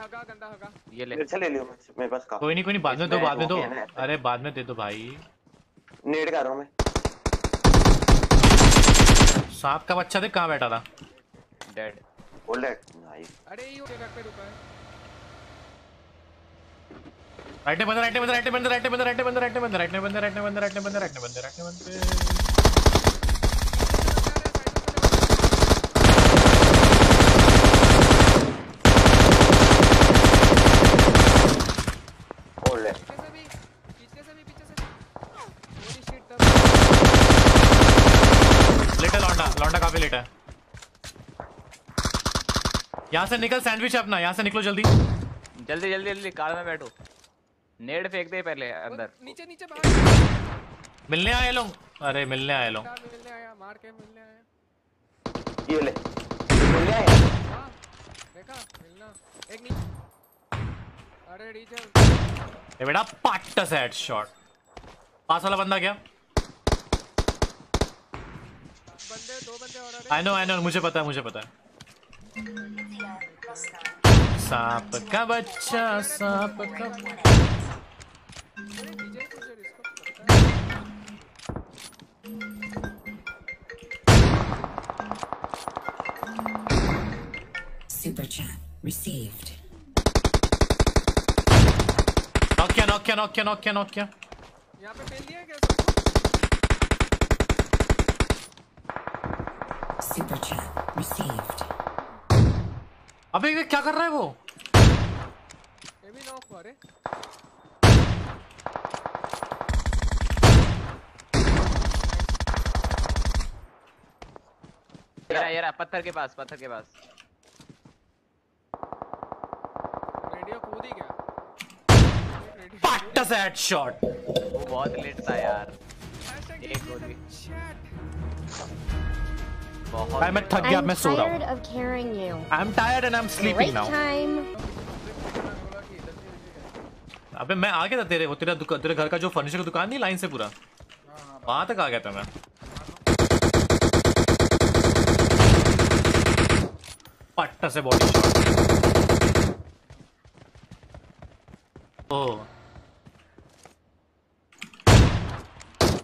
हगा गंदा हगा ये ले चल ले लियो मेरे पास का कोई नहीं बाद में दो अरे बाद में दे दो भाई नेड कर रहा हूं मैं सांप का बच्चा देख कहां बैठा था डेड होल्ड नाइस अरे ये बैक पे रुका है राइट में बंदा यहाँ से निकल सैंडविच अपना यहाँ से निकलो जल्दी कार में बैठो नेड फेंक दे पहले अंदर नीचे बाहर मिलने आए लोग मार के मिलने आए ये ले मिलने आए हां देखा मिलना एक नहीं अरे डीजल ए बेटा पट्टा से हेडशॉट पास वाला बंदा गया बंदे दो बंदे और अरे आई नो मुझे पता है सांप का बच्चा सुपर चैट रिसीव्ड नोकिया यहां पे फेल दिया क्या सबको सुपर चैट रिसीव्ड अबे ये क्या कर रहा है वो ये भी नॉक हुआ रे यार पत्थर के पास रेडियो कूद ही गया पट्टा से हेडशॉट वो बहुत लेट था यार एक गोली I'm at thug gap मैं सो रहा हूं I'm tired and I'm sleeping now अबे मैं आ गया था तेरे घर का जो फर्नीचर की दुकान नहीं लाइन से पूरा वहां तक आ गया था मैं पट्टा से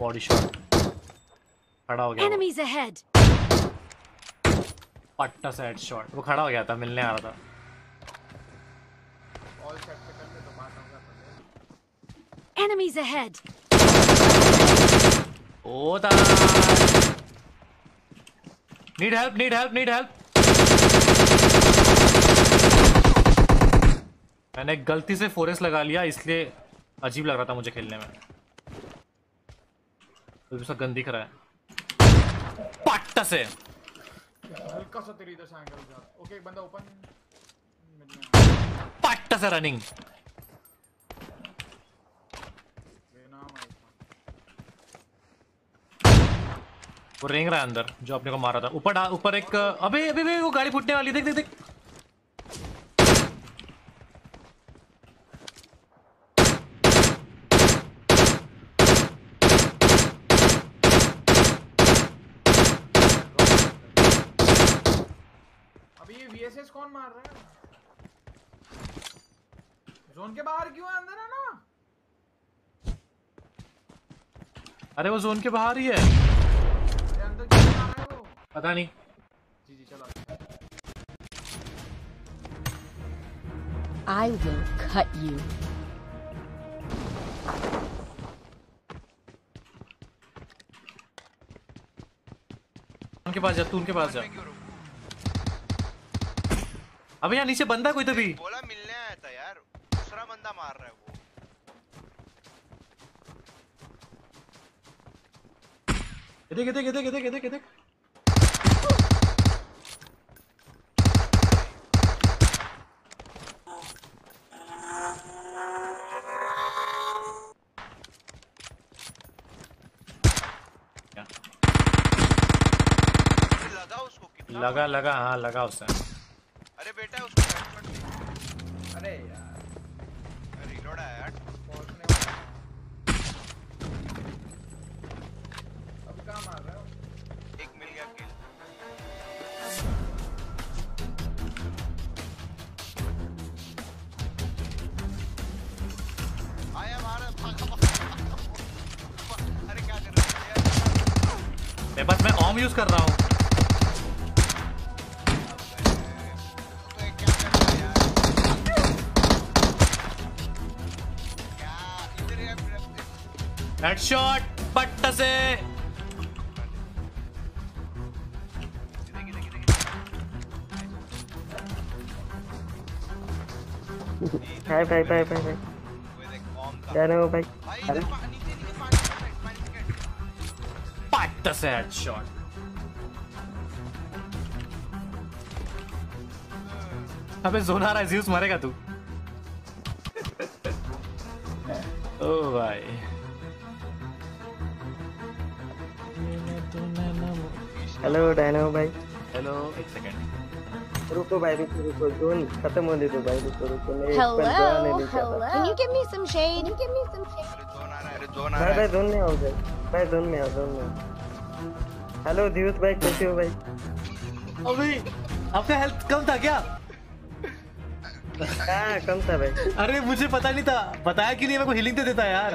बॉडी शॉट खड़ा हो गया पट्टा से हेडशॉट वो खड़ा हो गया था मिलने आ रहा था ऑल सेट पे करके तो बात होगा एनिमीज अहेड ओ दा नीड हेल्प मैंने गलती से फोरेस्ट लगा लिया इसलिए अजीब लग रहा था मुझे खेलने में तो गन दिख रहा है पट्टा से हल्का सा तेरी दशा एंगल जा ओके एक बंदा ओपन पट्टा से रनिंग लेना भाई वो रेंग रहा है अंदर जो अपने को मारा था ऊपर एक अबे वो गाड़ी फूटने वाली देख VSS कौन मार रहा है? जोन के बाहर क्यों है अंदर है ना? अरे वो जोन के बाहर ही है। अरे अंदर क्यों आ रहा है वो? पता नहीं। जी चलो। I will cut you. उनके पास जा। अबे यार नीचे बंदा कोई तो भी बोला मिलने आया था यार दूसरा बंदा मार रहा है वो देख लगा लगा हाँ लगा उससे। अरे बेटा उसको अरे यार रिलोड आया यार अब कहाँ मार रहा है। एक मिल गया किल आया मारा भागा। अरे क्या कर रहा है मैं बस मैं ऑम यूज कर रहा हूँ। हेडशॉट पट्ट से भाई भाई भाई भाई जानो भाई पट्ट से हेडशॉट। अबे जोन आ रहा है ज़्यूस मारेगा तू। ओ भाई हेलो डायनो भाई हेलो एक सेकंड रुको भाई रुको जोन खत्म होने दो भाई रुको मैं एक पर जोन ले लेता हूं। Can you give me some shade can you give me some shade. Zone आ रहा है जोन आ रहा है भाई जोन में आओ भाई भाई जोन में आओ जोन में। हेलो दिव्यत भाई कैसे हो भाई। अभी आपका हेल्थ कम था क्या। हां कम था भाई। अरे मुझे पता नहीं था बताया कि नहीं मैं को हीलिंग तो देता यार।